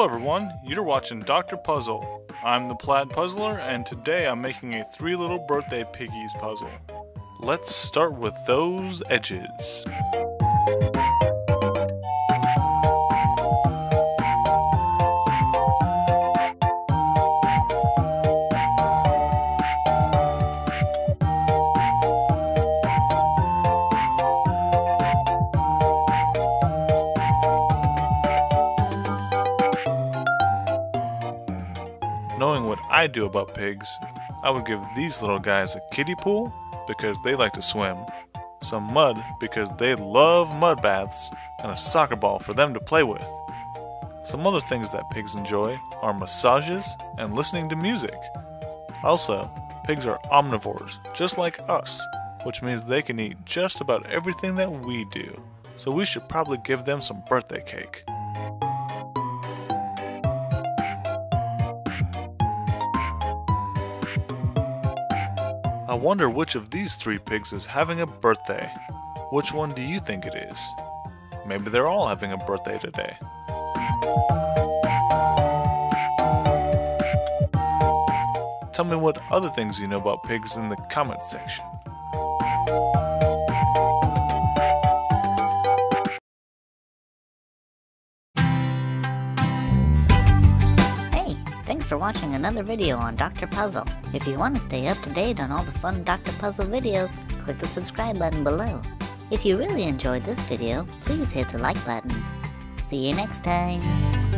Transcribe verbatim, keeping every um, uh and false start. Hello everyone, you're watching Doctor Puzzle. I'm the Plaid Puzzler, and today I'm making a Three Little Birthday Piggies puzzle. Let's start with those edges. Knowing what I do about pigs, I would give these little guys a kiddie pool because they like to swim, some mud because they love mud baths, and a soccer ball for them to play with. Some other things that pigs enjoy are massages and listening to music. Also, pigs are omnivores, just like us, which means they can eat just about everything that we do, so we should probably give them some birthday cake. I wonder which of these three pigs is having a birthday. Which one do you think it is? Maybe they're all having a birthday today. Tell me what other things you know about pigs in the comments section. Thanks for watching another video on Doctor Puzzle. If you want to stay up to date on all the fun Doctor Puzzle videos, click the subscribe button below. If you really enjoyed this video, please hit the like button. See you next time!